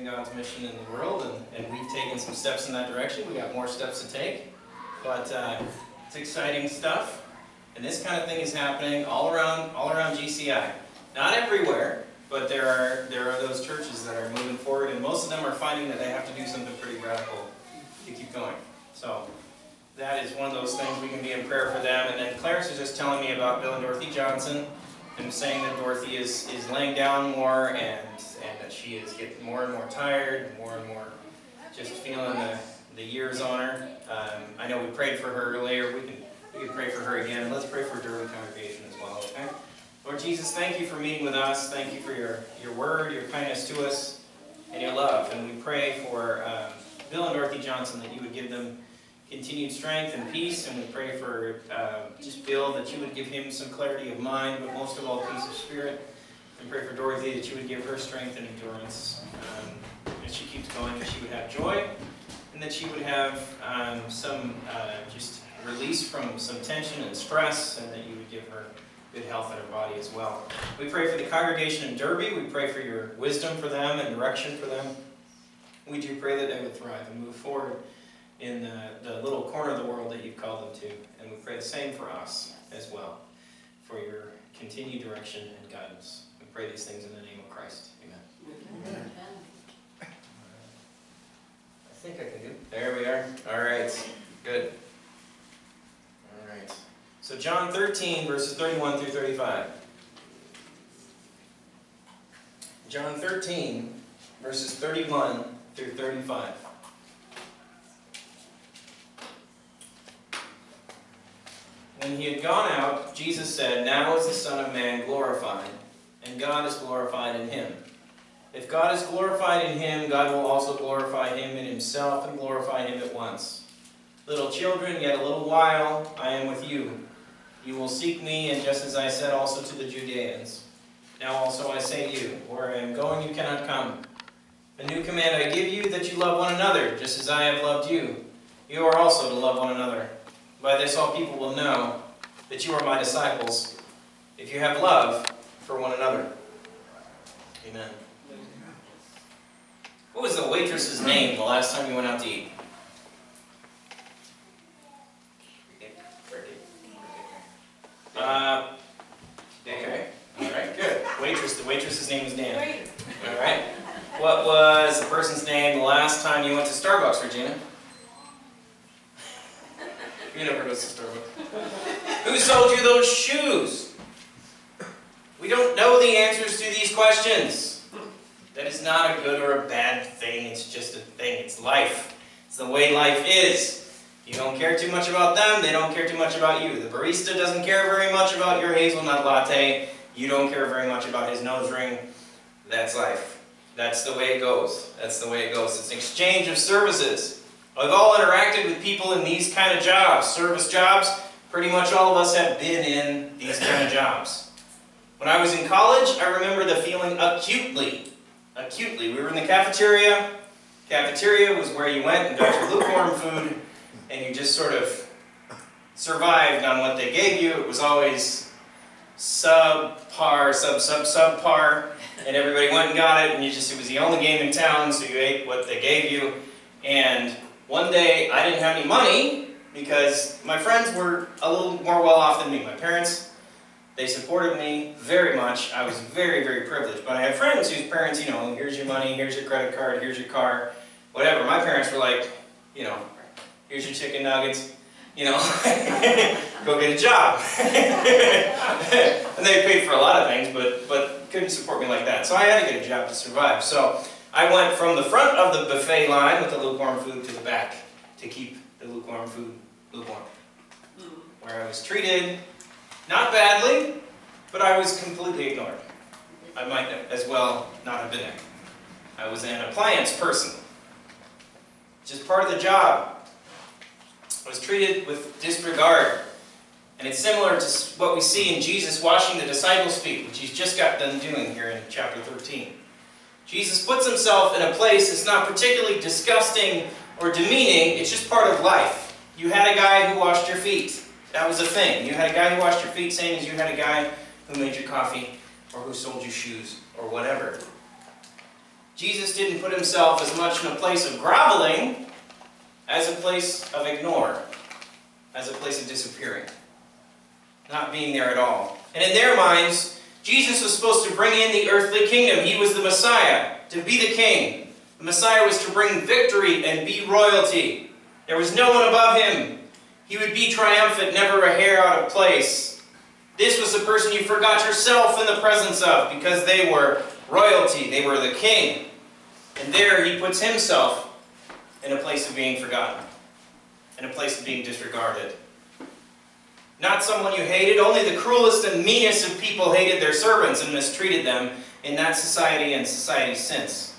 doing God's mission in the world, and we've taken some steps in that direction. We got more steps to take, but it's exciting stuff. And this kind of thing is happening all around GCI. Not everywhere, but there are those churches that are moving forward, and most of them are finding that they have to do something pretty radical to keep going. So that is one of those things. We can be in prayer for them. And then Clarence was just telling me about Bill and Dorothy Johnson, and saying that Dorothy is laying down more, and that she is getting more and more tired, more and more just feeling the years on her. I know we prayed for her earlier. We can pray for her again. Let's pray for Durham congregation as well, okay? Lord Jesus, thank you for meeting with us. Thank you for your word, your kindness to us, and your love. And we pray for Bill and Dorothy Johnson that you would give them continued strength and peace. And we pray for just Bill, that you would give him some clarity of mind, but most of all, peace of spirit. And pray for Dorothy that you would give her strength and endurance. As she keeps going, that she would have joy, and that she would have some just release from some tension and stress, and that you would give her good health in her body as well. We pray for the congregation in Derby. We pray for your wisdom for them and direction for them. We do pray that they would thrive and move forward in the little corner of the world that you've called them to. And we pray the same for us as well, for your continued direction and guidance. We pray these things in the name of Christ. Amen. Amen. I think I can do it. There we are. All right. Good. All right. So John 13, verses 31 through 35. John 13, verses 31 through 35. When he had gone out, Jesus said, "Now is the Son of Man glorified, and God is glorified in him. If God is glorified in him, God will also glorify him in himself and glorify him at once. Little children, yet a little while I am with you. You will seek me, and just as I said also to the Judeans, now also I say to you, where I am going you cannot come. A new command I give you, that you love one another, just as I have loved you. You are also to love one another. By this all people will know that you are my disciples, if you have love for one another." Amen. What was the waitress's name the last time you went out to eat? Okay. All right, good. Waitress. The waitress's name is Dan. All right. What was the person's name the last time you went to Starbucks, Regina? You never go to Starbucks. Who sold you those shoes? We don't know the answers to these questions. That is not a good or a bad thing. It's just a thing. It's life. It's the way life is. You don't care too much about them, they don't care too much about you. The barista doesn't care very much about your hazelnut latte. You don't care very much about his nose ring. That's life. That's the way it goes. That's the way it goes. It's an exchange of services. I've all interacted with people in these kind of jobs, service jobs. Pretty much all of us have been in these kind of jobs. When I was in college, I remember the feeling acutely. Acutely. We were in the cafeteria. Cafeteria was where you went and got your lukewarm food, and you just sort of survived on what they gave you. It was always subpar, subpar, and everybody went and got it, and you just, it was the only game in town, so you ate what they gave you. And one day, I didn't have any money, because my friends were a little more well-off than me. My parents, they supported me very much. I was very, very privileged, but I had friends whose parents, you know, here's your money, here's your credit card, here's your car, whatever. My parents were like, you know, here's your chicken nuggets, you know, go get a job. And they paid for a lot of things, but couldn't support me like that. So I had to get a job to survive. So I went from the front of the buffet line with the lukewarm food to the back to keep the lukewarm food lukewarm. Where I was treated, not badly, but I was completely ignored. I might as well not have been there. I was an appliance person, just part of the job. I was treated with disregard. And it's similar to what we see in Jesus washing the disciples' feet, which he's just got done doing here in chapter 13. Jesus puts himself in a place that's not particularly disgusting or demeaning. It's just part of life. You had a guy who washed your feet. That was a thing. You had a guy who washed your feet, same as you had a guy who made your coffee or who sold you shoes or whatever. Jesus didn't put himself as much in a place of groveling as a place of ignore, as a place of disappearing, not being there at all. And in their minds, Jesus was supposed to bring in the earthly kingdom. He was the Messiah, to be the king. The Messiah was to bring victory and be royalty. There was no one above him. He would be triumphant, never a hair out of place. This was the person you forgot yourself in the presence of, because they were royalty, they were the king. And there he puts himself in a place of being forgotten, in a place of being disregarded. Not someone you hated, only the cruelest and meanest of people hated their servants and mistreated them in that society and society since.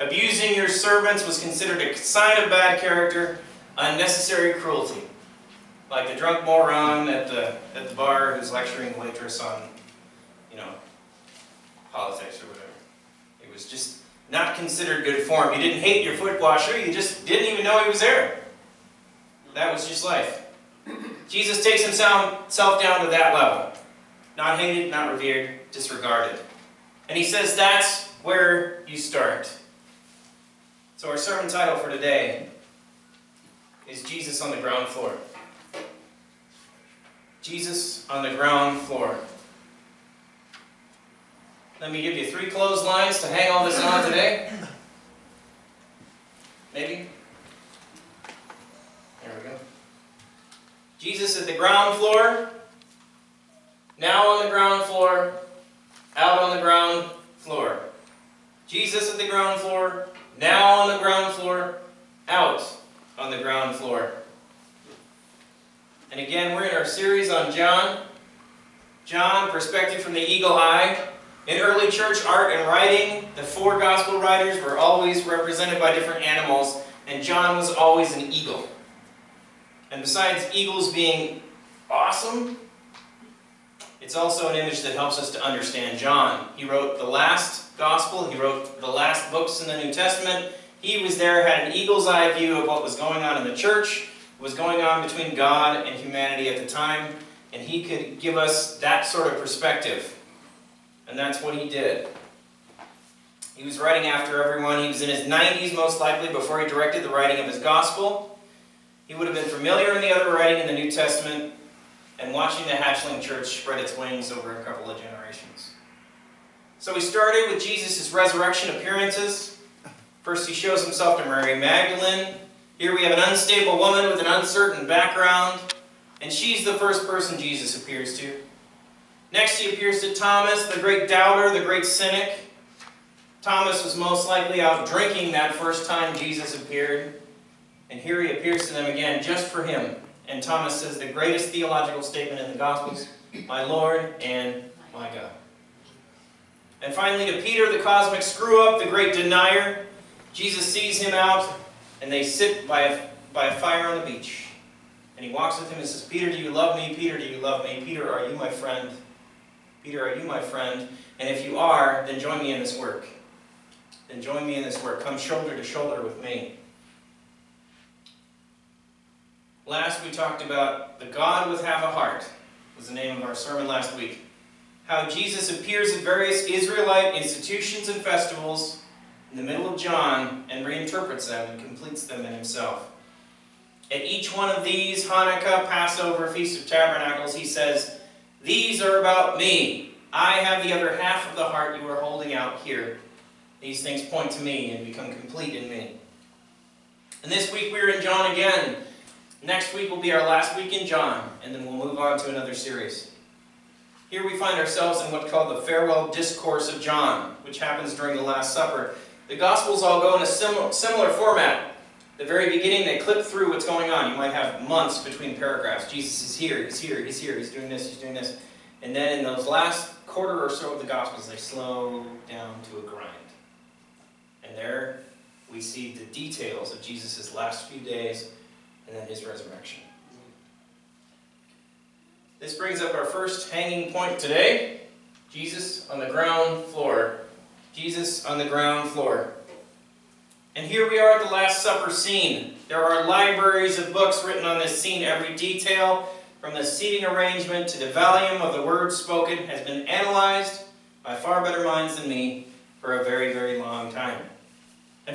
Abusing your servants was considered a sign of bad character, unnecessary cruelty. Like the drunk moron at the bar who's lecturing the waitress on, you know, politics or whatever. It was just not considered good form. You didn't hate your foot washer, you just didn't even know he was there. That was just life. Jesus takes himself down to that level. Not hated, not revered, disregarded. And he says that's where you start. So our sermon title for today is Jesus on the Ground Floor. Jesus on the ground floor. Let me give you three clotheslines to hang all this on today. Maybe. There we go. Jesus at the ground floor, now on the ground floor, out on the ground floor. Jesus at the ground floor, now on the ground floor, out on the ground floor. And again, we're in our series on John. John, perspective from the eagle eye. In early church art and writing, the four gospel writers were always represented by different animals, and John was always an eagle. And besides eagles being awesome, it's also an image that helps us to understand John. He wrote the last gospel, he wrote the last books in the New Testament. He was there, had an eagle's eye view of what was going on in the church, what was going on between God and humanity at the time, and he could give us that sort of perspective. And that's what he did. He was writing after everyone. He was in his 90s, most likely, before he directed the writing of his gospel. He would have been familiar in the other writing in the New Testament and watching the hatchling church spread its wings over a couple of generations. So we started with Jesus' resurrection appearances. First, he shows himself to Mary Magdalene. Here we have an unstable woman with an uncertain background, and she's the first person Jesus appears to. Next, he appears to Thomas, the great doubter, the great cynic. Thomas was most likely out drinking that first time Jesus appeared. And here he appears to them again, just for him. And Thomas says the greatest theological statement in the Gospels, "My Lord and my God." And finally, to Peter, the cosmic screw-up, the great denier. Jesus sees him out, and they sit by a fire on the beach. And he walks with him and says, "Peter, do you love me? Peter, do you love me? Peter, are you my friend? Peter, are you my friend? And if you are, then join me in this work. Then join me in this work. Come shoulder to shoulder with me." Last, we talked about the God with half a heart, was the name of our sermon last week. How Jesus appears at various Israelite institutions and festivals in the middle of John and reinterprets them and completes them in himself. At each one of these, Hanukkah, Passover, Feast of Tabernacles, he says, "These are about me. I have the other half of the heart you are holding out here. These things point to me and become complete in me." And this week we're in John again. Next week will be our last week in John, and then we'll move on to another series. Here we find ourselves in what's called the farewell discourse of John, which happens during the Last Supper. The Gospels all go in a similar format. The very beginning, they clip through what's going on. You might have months between paragraphs. Jesus is here, he's here, he's here, he's doing this, he's doing this. And then in those last quarter or so of the Gospels, they slow down to a grind. And there we see the details of Jesus' last few days and then his resurrection. This brings up our first hanging point today. Jesus on the ground floor. Jesus on the ground floor. And here we are at the Last Supper scene. There are libraries of books written on this scene. Every detail, from the seating arrangement to the volume of the words spoken, has been analyzed by far better minds than me for a very, very long time.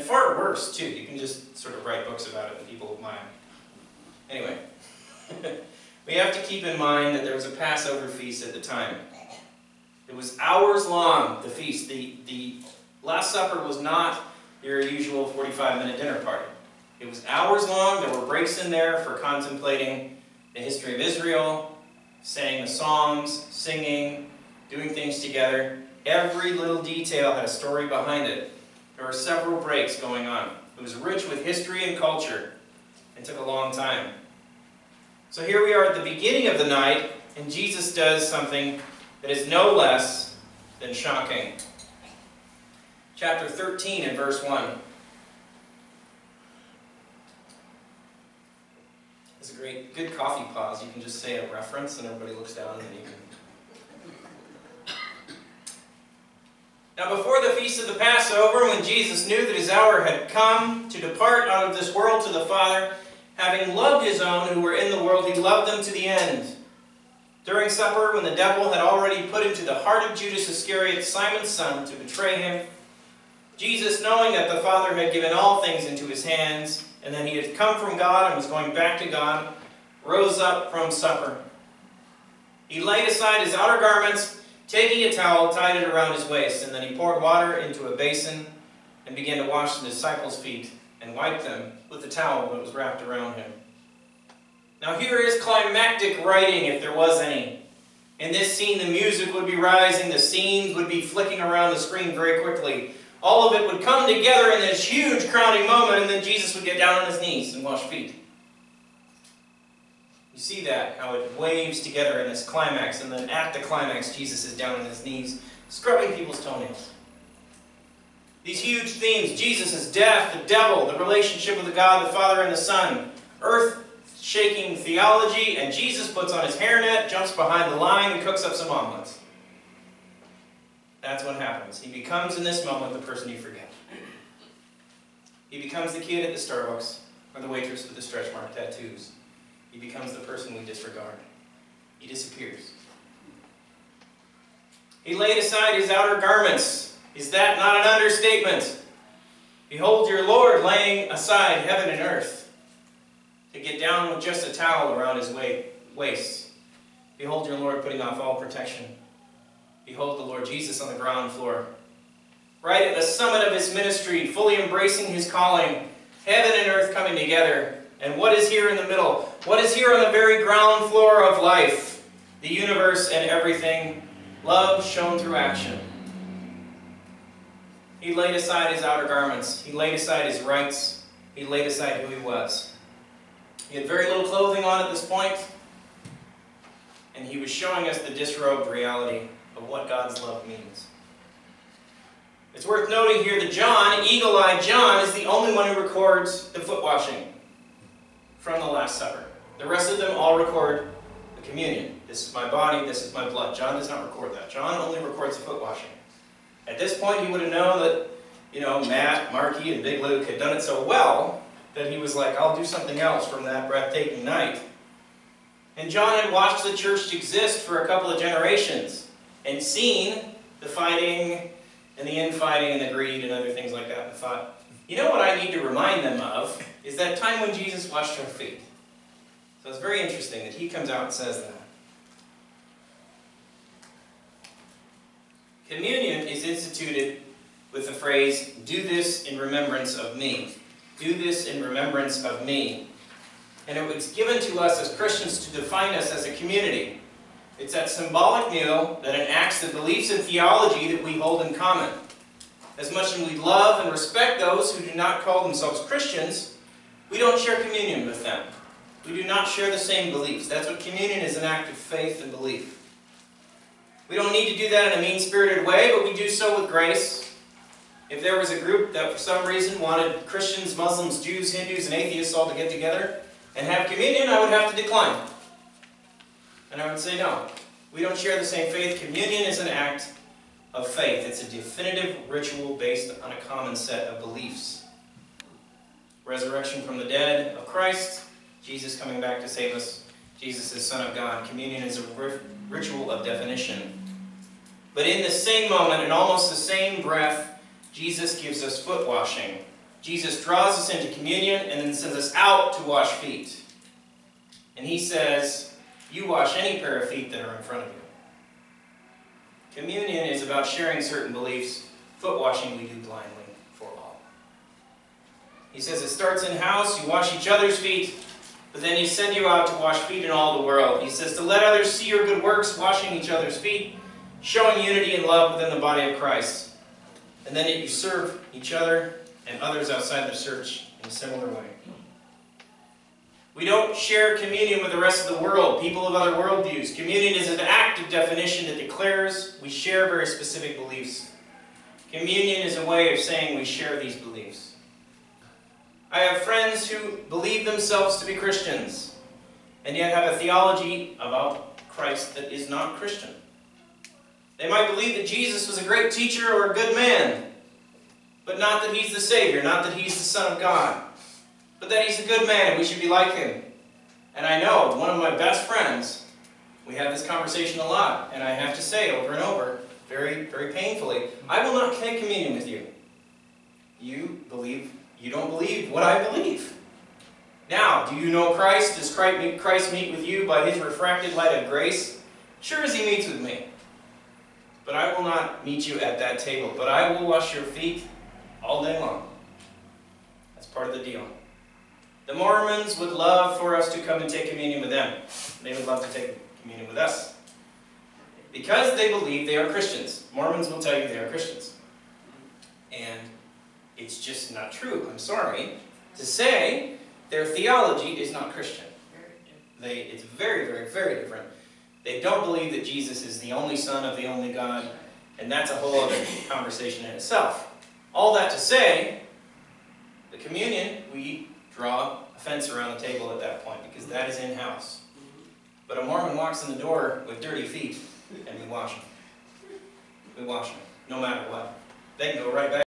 And far worse, too. You can just sort of write books about it and people admire it. Anyway, we have to keep in mind that there was a Passover feast at the time. It was hours long, the feast. The Last Supper was not your usual 45-minute dinner party. It was hours long. There were breaks in there for contemplating the history of Israel, saying the Psalms, singing, doing things together. Every little detail had a story behind it. There were several breaks going on. It was rich with history and culture. It took a long time. So here we are at the beginning of the night, and Jesus does something that is no less than shocking. Chapter 13 and verse 1. It's a great, good coffee pause. You can just say a reference and everybody looks down and you can... Now before the feast of the Passover, when Jesus knew that his hour had come to depart out of this world to the Father, having loved his own who were in the world, he loved them to the end. During supper, when the devil had already put into the heart of Judas Iscariot, Simon's son, to betray him, Jesus, knowing that the Father had given all things into his hands, and that he had come from God and was going back to God, rose up from supper. He laid aside his outer garments, taking a towel, tied it around his waist, and then he poured water into a basin and began to wash the disciples' feet and wiped them with the towel that was wrapped around him. Now here is climactic writing, if there was any. In this scene, the music would be rising, the scenes would be flicking around the screen very quickly. All of it would come together in this huge crowning moment, and then Jesus would get down on his knees and wash feet. You see that, how it waves together in this climax, and then at the climax, Jesus is down on his knees, scrubbing people's toenails. These huge themes, Jesus' death, the devil, the relationship with the God, the Father, and the Son, earth-shaking theology, and Jesus puts on his hairnet, jumps behind the line, and cooks up some omelets. That's what happens. He becomes, in this moment, the person you forget. He becomes the kid at the Starbucks, or the waitress with the stretch mark tattoos. He becomes the person we disregard. He disappears. He laid aside his outer garments. Is that not an understatement? Behold your Lord laying aside heaven and earth to get down with just a towel around his waist. Behold your Lord putting off all protection. Behold the Lord Jesus on the ground floor. Right at the summit of his ministry, fully embracing his calling, heaven and earth coming together. And what is here in the middle? What is here on the very ground floor of life? The universe and everything. Love shown through action. He laid aside his outer garments. He laid aside his rights. He laid aside who he was. He had very little clothing on at this point, and he was showing us the disrobed reality of what God's love means. It's worth noting here that John, eagle-eyed John, is the only one who records the foot washing from the Last Supper. The rest of them all record the communion. This is my body, this is my blood. John does not record that. John only records the foot washing. At this point, he would have known that, you know, Matt, Marky, and Big Luke had done it so well that he was like, I'll do something else from that breathtaking night. And John had watched the church exist for a couple of generations, and seen the fighting and the infighting and the greed and other things like that, and thought, you know what I need to remind them of is that time when Jesus washed our feet. So it's very interesting that he comes out and says that. Communion is instituted with the phrase, do this in remembrance of me. Do this in remembrance of me. And it was given to us as Christians to define us as a community. It's that symbolic meal that enacts the beliefs and theology that we hold in common. As much as we love and respect those who do not call themselves Christians, we don't share communion with them. We do not share the same beliefs. That's what communion is, an act of faith and belief. We don't need to do that in a mean-spirited way, but we do so with grace. If there was a group that for some reason wanted Christians, Muslims, Jews, Hindus, and atheists all to get together and have communion, I would have to decline. And I would say, no, we don't share the same faith. Communion is an act of faith. It's a definitive ritual based on a common set of beliefs. Resurrection from the dead of Christ, Jesus coming back to save us, Jesus is Son of God. Communion is a ritual of definition. But in the same moment, in almost the same breath, Jesus gives us foot washing, Jesus draws us into communion and then sends us out to wash feet. And he says, you wash any pair of feet that are in front of you. Communion is about sharing certain beliefs. Foot washing we do blindly for all. He says it starts in-house, you wash each other's feet, but then he sends you out to wash feet in all the world. He says to let others see your good works, washing each other's feet, showing unity and love within the body of Christ. And then you serve each other and others outside the church in a similar way. We don't share communion with the rest of the world, people of other worldviews. Communion is an active definition that declares we share very specific beliefs. Communion is a way of saying we share these beliefs. I have friends who believe themselves to be Christians, and yet have a theology about Christ that is not Christian. They might believe that Jesus was a great teacher or a good man, but not that he's the Savior, not that he's the Son of God, but that he's a good man and we should be like him. And I know one of my best friends, we have this conversation a lot, and I have to say over and over, very, very painfully, I will not take communion with you. You don't believe what I believe. Now, do you know Christ? Does Christ meet with you by his refracted light of grace? Sure as he meets with me. But I will not meet you at that table, but I will wash your feet all day long. That's part of the deal. The Mormons would love for us to come and take communion with them. They would love to take communion with us. Because they believe they are Christians. Mormons will tell you they are Christians. And it's just not true, I'm sorry, to say their theology is not Christian. It's very, very, very different. They don't believe that Jesus is the only Son of the only God, and that's a whole other conversation in itself. All that to say, the communion, we draw a fence around the table at that point, because that is in-house. But a Mormon walks in the door with dirty feet, and we wash them. We wash them, no matter what. They can go right back.